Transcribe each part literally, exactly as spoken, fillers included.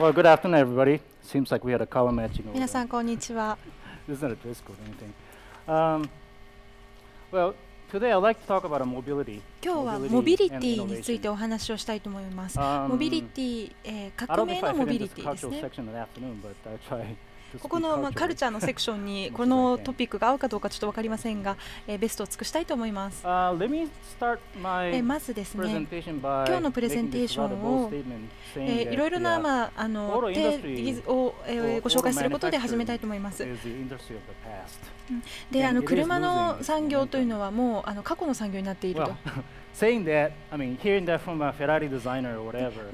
Well, good afternoon, everybody. Seems like we had a color matching. 皆さんこんにちは。This is not a dress code or anything. Um, well, today I'd like to talk about mobility. 今日はモビリティについてお話をしたいと思います。モビリティ、えー、革命のモビリティですね。ここのまあカルチャーのセクションにこのトピックが合うかどうかちょっと分かりませんが、えー、ベストを尽くしたいと思います。Uh, まずですね、今日のプレゼンテーションを、えー、いろいろな、まあ、あの手を、えー、ご紹介することで始めたいと思います。で、あの車の産業というのはもうあの過去の産業になっていると。あ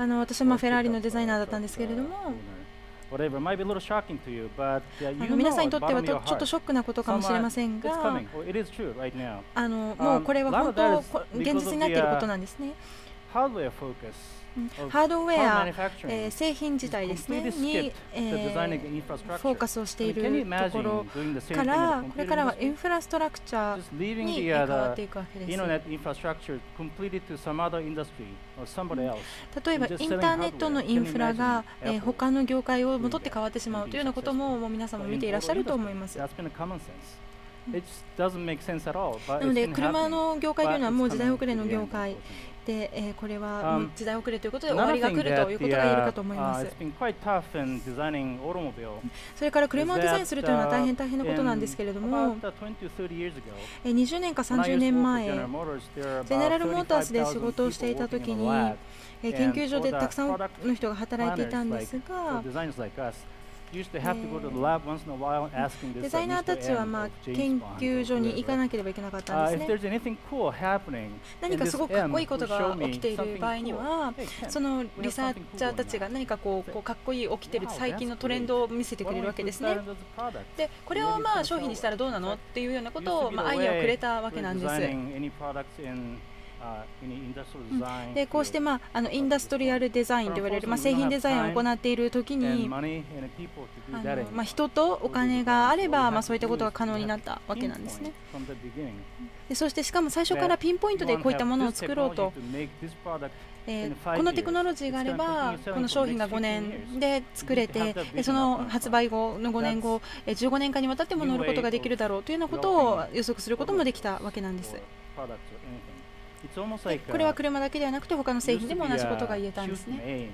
の私はまあフェラーリのデザイナーだったんですけれども。皆さんにとってはちょっとショックなことかもしれませんが、あのもうこれは本当現実になっていることなんですね。ハードウェア、えー、製品自体ですねに、えー、フォーカスをしているところからこれからはインフラストラクチャーに変わっていくわけです。例えばインターネットのインフラが、えー、他の業界を戻って変わってしまうというようなことも、もう皆さんも見ていらっしゃると思います。なので車の業界というのはもう時代遅れの業界で、えー、これは時代遅れということで終わりが来るということが言えるかと思います。それから車をデザインするというのは大変大変なことなんですけれども、にじゅうねんかさんじゅうねんまえ、ゼネラルモーターズで仕事をしていたときに、研究所でたくさんの人が働いていたんですが、デザイナーたちはまあ研究所に行かなければいけなかったんですね。何かすごくかっこいいことが起きている場合には、そのリサーチャーたちが何かこうかっこいい起きている最近のトレンドを見せてくれるわけですね。で、これをまあ商品にしたらどうなのっていうようなことをまあアイデアをくれたわけなんです。うん、でこうして、まあ、あのインダストリアルデザインといわれる、まあ、製品デザインを行っているときに、あの、まあ、人とお金があれば、まあ、そういったことが可能になったわけなんですね。でそしてしかも最初からピンポイントでこういったものを作ろうと。えー、このテクノロジーがあればこの商品がごねんで作れて、その発売後のごねんご、じゅうごねんかんにわたっても乗ることができるだろうというようなことを予測することもできたわけなんです。これは車だけではなくて他の製品でも同じことが言えたんですね。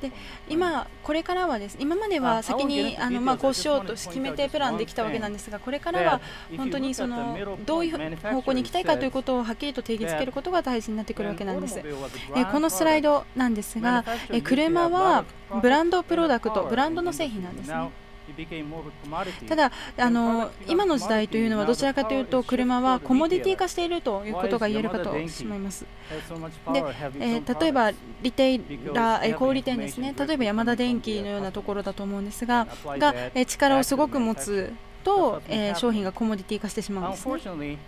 で今、これからはです、今までは先にあの、まあ、こうしようと決めてプランできたわけなんですが、これからは本当にそのどういう方向に行きたいかということをはっきりと定義づけることが大事になってくるわけなんです。えこのスライドなんですが、え車はブランドプロダクト、ブランドの製品なんですね。ただあの、今の時代というのはどちらかというと車はコモディティ化しているということが言えるかとしまいます。で、えー、例えばリテイラー、小売店ですね、例えばヤマダ電機のようなところだと思うんですが、が力をすごく持つと、えー、商品がコモディティ化してしまうんですね。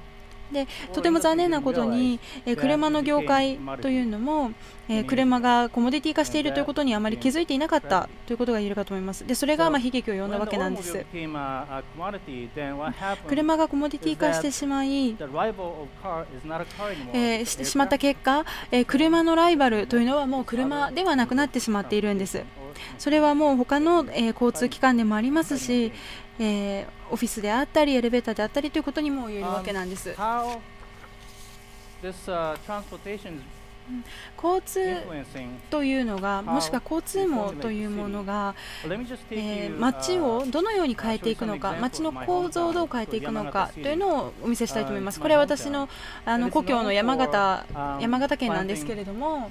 でとても残念なことに、えー、車の業界というのも、えー、車がコモディティ化しているということにあまり気づいていなかったということが言えるかと思います。でそれがまあ悲劇を呼んだわけなんです。車がコモディティ化してしまい、えー、してしまった結果、えー、車のライバルというのはもう車ではなくなってしまっているんです。それはもう他の、えー、交通機関でもありますし、えー、オフィスであったりエレベーターであったりということにも言えるわけなんです。交通というのが、もしくは交通網というものが、えー、街をどのように変えていくのか、街の構造をどう変えていくのかというのをお見せしたいと思います。これは私のあの故郷の山形、山形県なんですけれども。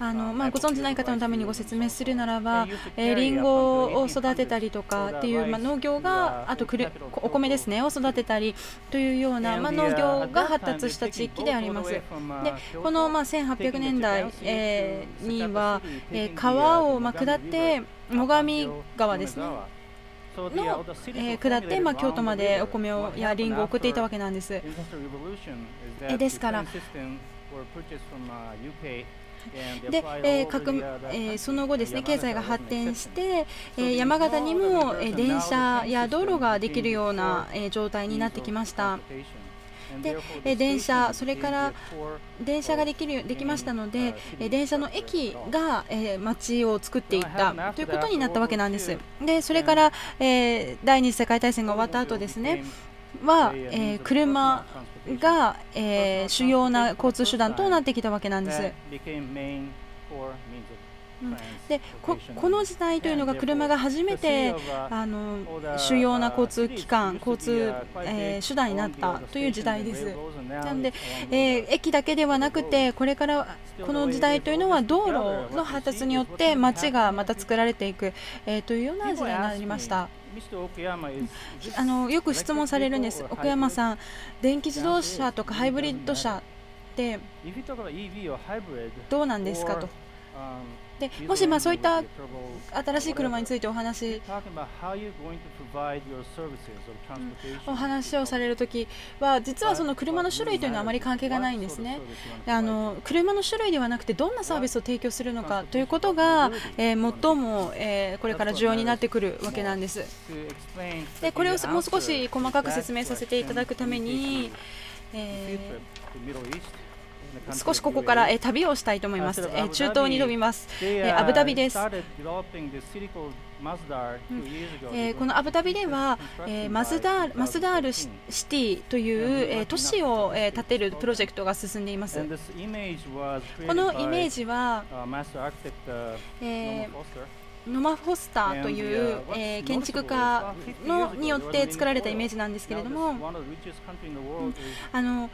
あのまあ、ご存じない方のためにご説明するならば、えー、リンゴを育てたりとかっていう、まあ、農業が、あとくるお米ですねを育てたりというような、まあ、農業が発達した地域であります。でこの、まあ、せんはっぴゃくねんだい、えー、には、えー、川を、まあ、下って最上川ですねの、えー、下って、まあ、京都までお米をやリンゴを送っていたわけなんです。えですからでえー各えー、その後、ですね経済が発展して、えー、山形にも、えー、電車や道路ができるような、えー、状態になってきました。で電車、それから電車ができるできましたので、電車の駅が街を作っていったということになったわけなんです。でそれから第二次世界大戦が終わった後ですねは、えー、車が、えー、主要な交通手段となってきたわけなんです。で こ, この時代というのが車が初めてあの主要な交通機関、交通、えー、手段になったという時代です。なので、えー、駅だけではなくて、これからこの時代というのは道路の発達によって街がまた作られていく、えー、というような時代になりました。あのよく質問されるんです。奥山さん、電気自動車とかハイブリッド車ってどうなんですかと。でもしまあそういった新しい車についてお話、うん、お話をされるときは、実はその車の種類というのはあまり関係がないんですね。あの車の種類ではなくて、どんなサービスを提供するのかということが、えー、最も、えー、これから重要になってくるわけなんです。でこれをもう少し細かく説明させていただくために、えー少しここから旅をしたいと思います。中東に飛びます。アブダビです。このアブダビではマスダールシティという都市を建てるプロジェクトが進んでいます。このイメージはノマ・フォスターという、えー、建築家のによって作られたイメージなんですけれども、うん、あの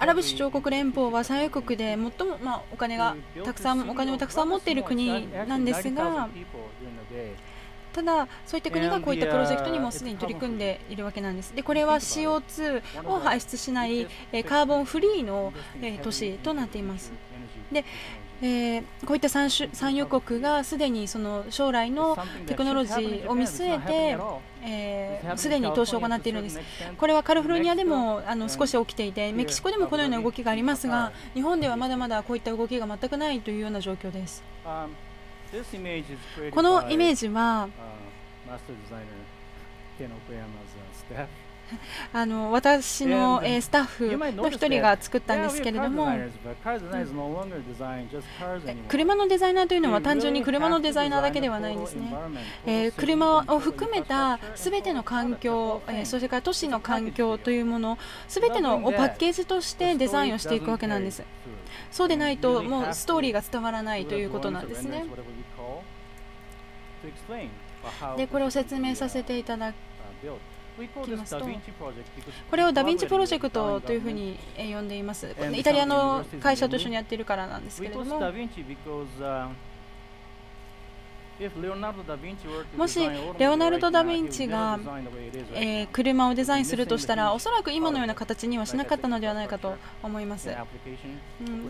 アラブ首長国連邦は産油国で最も、まあ、お金がたくさんお金をたくさん持っている国なんですが、ただ、そういった国がこういったプロジェクトにもすでに取り組んでいるわけなんです。でこれは シーオーツー を排出しないカーボンフリーの都市となっています。でえー、こういった産油国がすでにその将来のテクノロジーを見据えてすで、えー、に投資を行っているんです。これはカリフォルニアでもあの少し起きていて、メキシコでもこのような動きがありますが、日本ではまだまだこういった動きが全くないというような状況です。このイメージはあの私のスタッフの一人が作ったんですけれども、車のデザイナーというのは単純に車のデザイナーだけではないんですね。えー、車を含めたすべての環境、えー、それから都市の環境というものすべてのをパッケージとしてデザインをしていくわけなんです。そうでないともうストーリーが伝わらないということなんですね。でこれを説明させていただきますと、これをダ・ヴィンチプロジェクトというふうに呼んでいます。イタリアの会社と一緒にやっているからなんですけれども、もしレオナルド・ダ・ヴィンチがえ車をデザインするとしたら、おそらく今のような形にはしなかったのではないかと思います。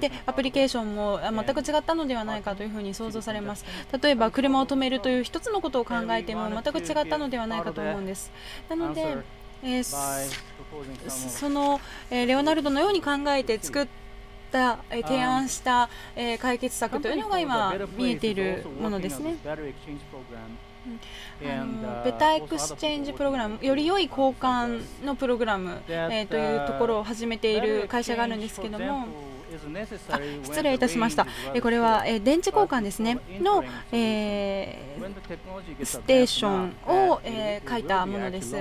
でアプリケーションも全く違ったのではないかというふうに想像されます。例えば車を止めるという一つのことを考えても全く違ったのではないかと思うんです。なのでえそのレオナルドのように考えて作って提案した解決策というのが今見えているものですね。ベタエクスチェンジプログラム、より良い交換のプログラムというところを始めている会社があるんですけども、あ、失礼いたしました。これは電池交換ですねの、えー、ステーションを、えー、書いたものです。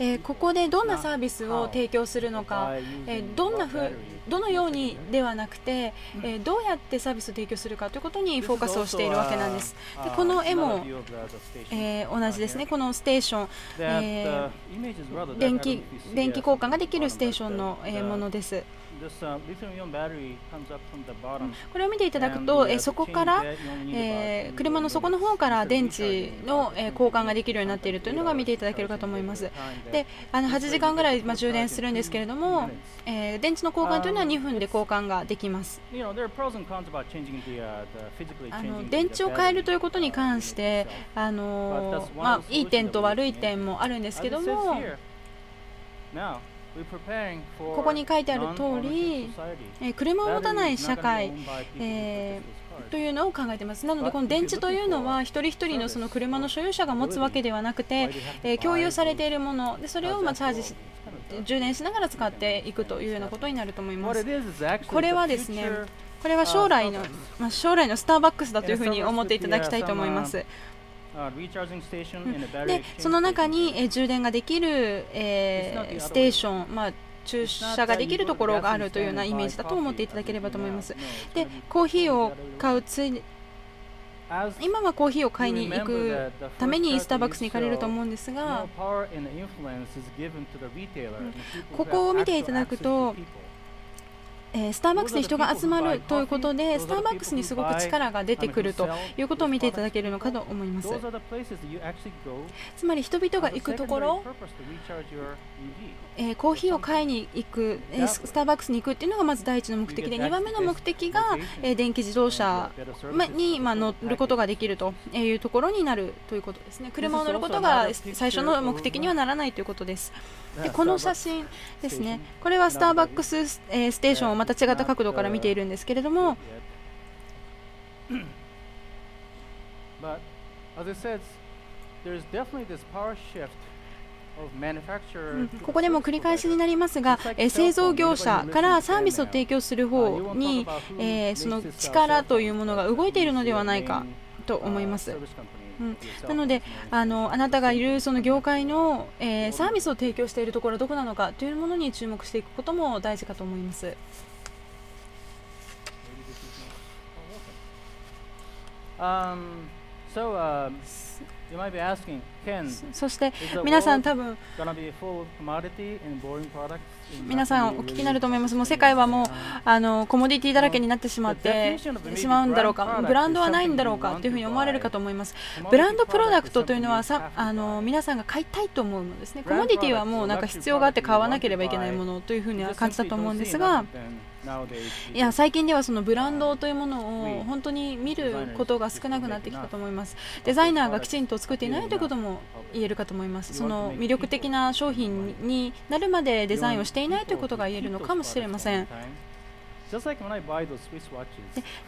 えー、ここでどんなサービスを提供するのか、えー、どんなふどのようにではなくて、えー、どうやってサービスを提供するかということにフォーカスをしているわけなんです。でこの絵も、えー、同じですね。このステーション、えー、電気電気交換ができるステーションの、えー、ものです。これを見ていただくと、そこから車の底の方から電池の交換ができるようになっているというのが見ていただけるかと思います。で、あのはちじかんぐらい充電するんですけれども、電池の交換というのはにふんで交換ができます。あの電池を変えるということに関して、あのまあいい点と悪い点もあるんですけども。ここに書いてある通り、車を持たない社会、えーというのを考えています。なのでこの電池というのは一人一人のその車の所有者が持つわけではなくて、えー、共有されているもので、それをまあチャージし充電しながら使っていくというようなことになると思います。これはですね、これは将来の、まあ、将来のスターバックスだというふうに思っていただきたいと思います。でその中に、えー、充電ができる、えー、ステーション、まあ駐車ができるところがあるというようなイメージだと思っていただければと思います。で、コーヒーを買うつい今はコーヒーを買いに行くためにスターバックスに行かれると思うんですが、ここを見ていただくと、スターバックスに人が集まるということで、スターバックスにすごく力が出てくるということを見ていただけるのかと思います。つまり人々が行くところ、コーヒーを買いに行く、スターバックスに行くというのがまず第一の目的で、にばんめの目的が電気自動車に乗ることができるというところになるということですね。車を乗ることが最初の目的にはならないということです。でこの写真ですね、これはスターバックスステーションをまた違った角度から見ているんですけれども、ここでも繰り返しになりますが、製造業者からサービスを提供する方にその力というものが動いているのではないかと思います。うん、なのであの、あなたがいるその業界の、えー、サービスを提供しているところはどこなのかというものに注目していくことも大事かと思います。そして皆さん多分皆さんお聞きになると思います。もう世界はもうあのコモディティだらけになってしまってしまうんだろうか、ブランドはないんだろうかというふうに思われるかと思います。ブランドプロダクトというのはさあの皆さんが買いたいと思うのですね。コモディティはもうなんか必要があって買わなければいけないものというふうには感じたと思うんですが、いや最近ではそのブランドというものを本当に見ることが少なくなってきたと思います。デザイナーがきちんと作っていないということも言えるかと思います。その魅力的な商品になるまでデザインをしていないということが言えるのかもしれません。で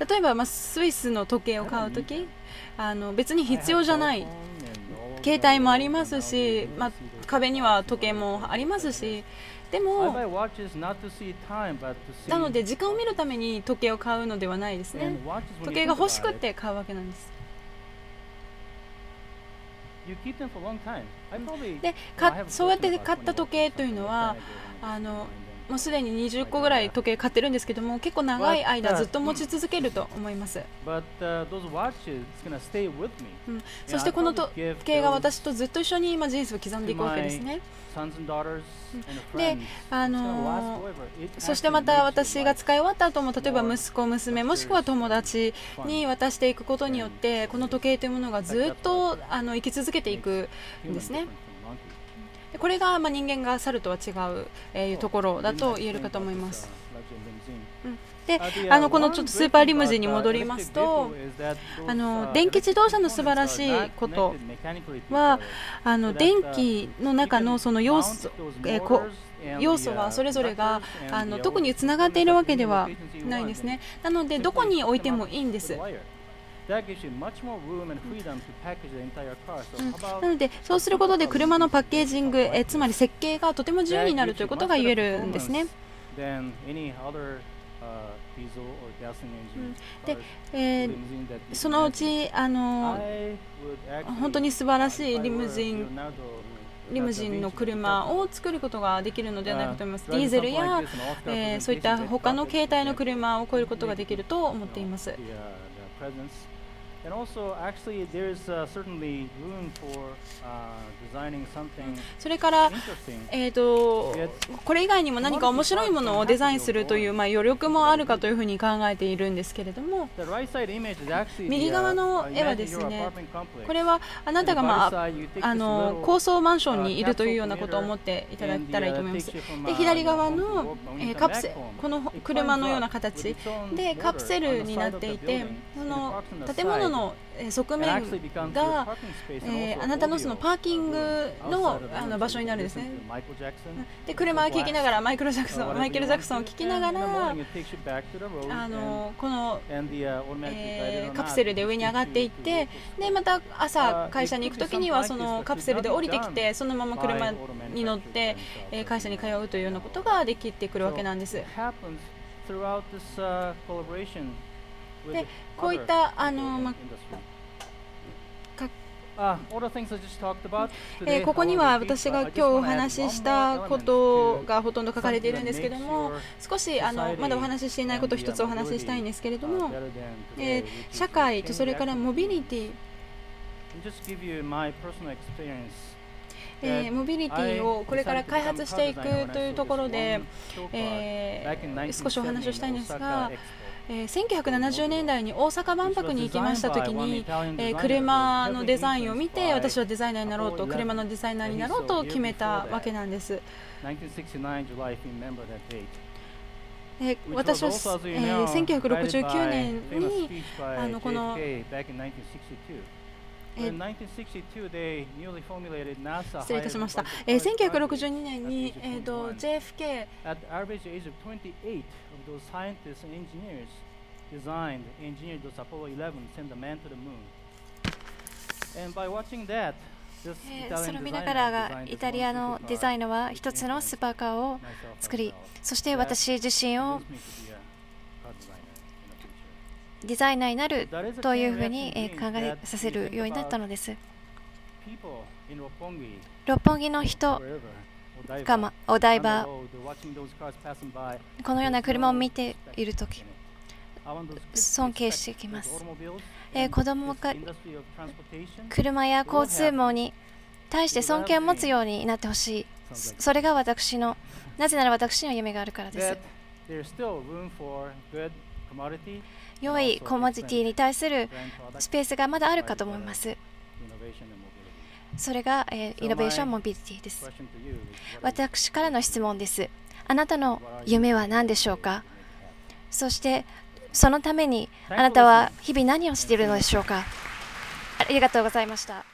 例えば、まあ、スイスの時計を買うとき、あの別に必要じゃない携帯もありますし、まあ、壁には時計もありますし、でもなので時間を見るために時計を買うのではないですね。時計が欲しくて買うわけなんです。でかそうやって買った時計というのはあのもうすでににじゅっこぐらい時計買ってるんですけども、結構長い間ずっと持ち続けると思います。うん、そしてこの時計が私とずっと一緒に今人生を刻んでいくわけですね。であのそしてまた私が使い終わった後も、例えば息子、娘もしくは友達に渡していくことによって、この時計というものがずっとあの生き続けていくんですね。これがまあ人間が猿とは違う、えー、ところだと言えるかと思います。うん、であのこのちょっとスーパーリムジンに戻りますと、あの電気自動車の素晴らしいことは、あの電気の中のその要素、えー、こ要素はそれぞれがあの特につながっているわけではないんですね。なのでどこに置いてもいいんです。なのでそうすることで車のパッケージング、えつまり設計がとても自由になるということが言えるんですね。で、えー、そのうちあの本当に素晴らしいリムジンリムジンの車を作ることができるのではないかと思います。ディーゼルや、えー、そういった他の携帯の車を超えることができると思っています。それから、えーと、これ以外にも何か面白いものをデザインするという、まあ、余力もあるかというふうに考えているんですけれども、右側の絵はですね、これはあなたが、まあ、あの高層マンションにいるというようなことを思っていただいたらいいと思います。で左側の、えー、カプセこの車のような形でカプセルになっていて、その建物のの側面が、えー、あなたのそのパーキング の, あの場所になるんですね。で、車を聴きながらマイケル・ジャクソンマイケル・ジャクソンを聴きながら、あのこの、えー、カプセルで上に上がっていって、でまた朝会社に行くときにはそのカプセルで降りてきて、そのまま車に乗って会社に通うというようなことができてくるわけなんです。で、こういったあの、まえー、ここには私が今日お話ししたことがほとんど書かれているんですけども、少しあのまだお話ししていないことをひとつお話ししたいんですけれども、えー、社会とそれからモビリティ、えー、モビリティをこれから開発していくというところで、えー、少しお話をしたいんですが。せんきゅうひゃくななじゅうねんだいに大阪万博に行きましたときに、車のデザインを見て、私はデザイナーになろうと、車のデザイナーになろうと決めたわけなんです。私はせんきゅうひゃくろくじゅうきゅうねんにあのこの失礼いたしました。せんきゅうひゃくろくじゅうにねんに ジェイエフケー それを見ながら、イタリアのデザイナーは一つのスーパーカーを作り、そして私自身をデザイナーになるというふうに考えさせるようになったのです。六本木の人がお台場、このような車を見ているとき尊敬していきます。子供が車や交通網に対して尊敬を持つようになってほしい。それが私の、なぜなら私には夢があるからです。良いコモディティに対するスペースがまだあるかと思います。それがイノベーション・モビリティです。私からの質問です。あなたの夢は何でしょうか？そしてそのためにあなたは日々何をしているのでしょうか？ありがとうございました。